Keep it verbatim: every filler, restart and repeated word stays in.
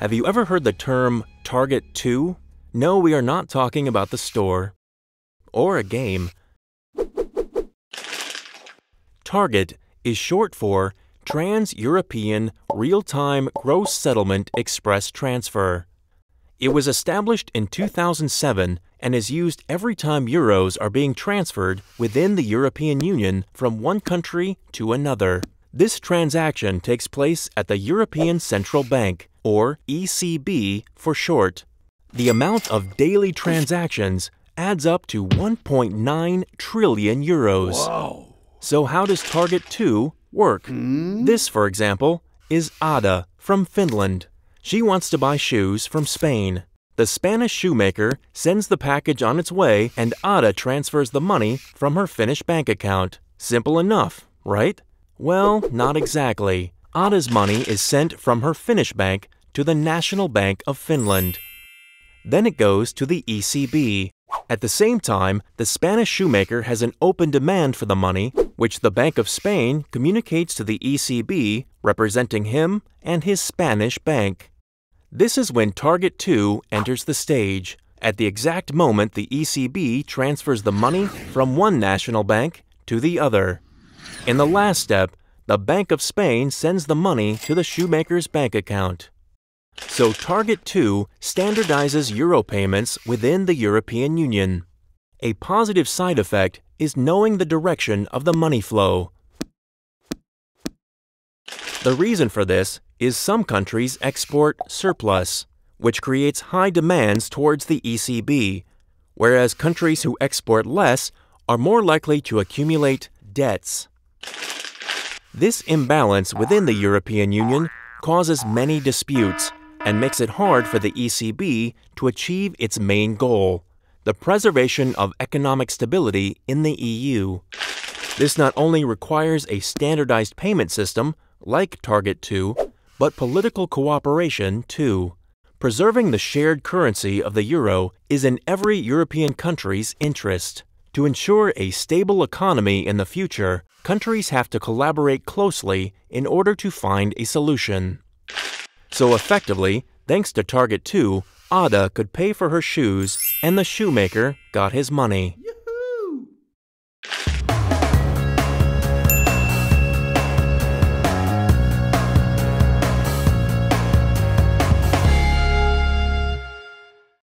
Have you ever heard the term Target two? No, we are not talking about the store or a game. Target is short for Trans-European Real-Time Gross Settlement Express Transfer. It was established in two thousand seven and is used every time euros are being transferred within the European Union from one country to another. This transaction takes place at the European Central Bank, or E C B for short. The amount of daily transactions adds up to one point nine trillion euros. Whoa. So how does Target two work? Hmm? This, for example, is Ada from Finland. She wants to buy shoes from Spain. The Spanish shoemaker sends the package on its way and Ada transfers the money from her Finnish bank account. Simple enough, right? Well, not exactly. Ada's money is sent from her Finnish bank to the National Bank of Finland. Then it goes to the E C B. At the same time, the Spanish shoemaker has an open demand for the money, which the Bank of Spain communicates to the E C B, representing him and his Spanish bank. This is when Target two enters the stage. At the exact moment the E C B transfers the money from one national bank to the other. In the last step, the Bank of Spain sends the money to the shoemaker's bank account. So Target two standardizes euro payments within the European Union. A positive side effect is knowing the direction of the money flow. The reason for this is some countries export surplus, which creates high demands towards the E C B, whereas countries who export less are more likely to accumulate debts. This imbalance within the European Union causes many disputes and makes it hard for the E C B to achieve its main goal, the preservation of economic stability in the E U. This not only requires a standardized payment system, like Target two, but political cooperation too. Preserving the shared currency of the euro is in every European country's interest. To ensure a stable economy in the future, countries have to collaborate closely in order to find a solution. So effectively, thanks to Target two, Ada could pay for her shoes and the shoemaker got his money.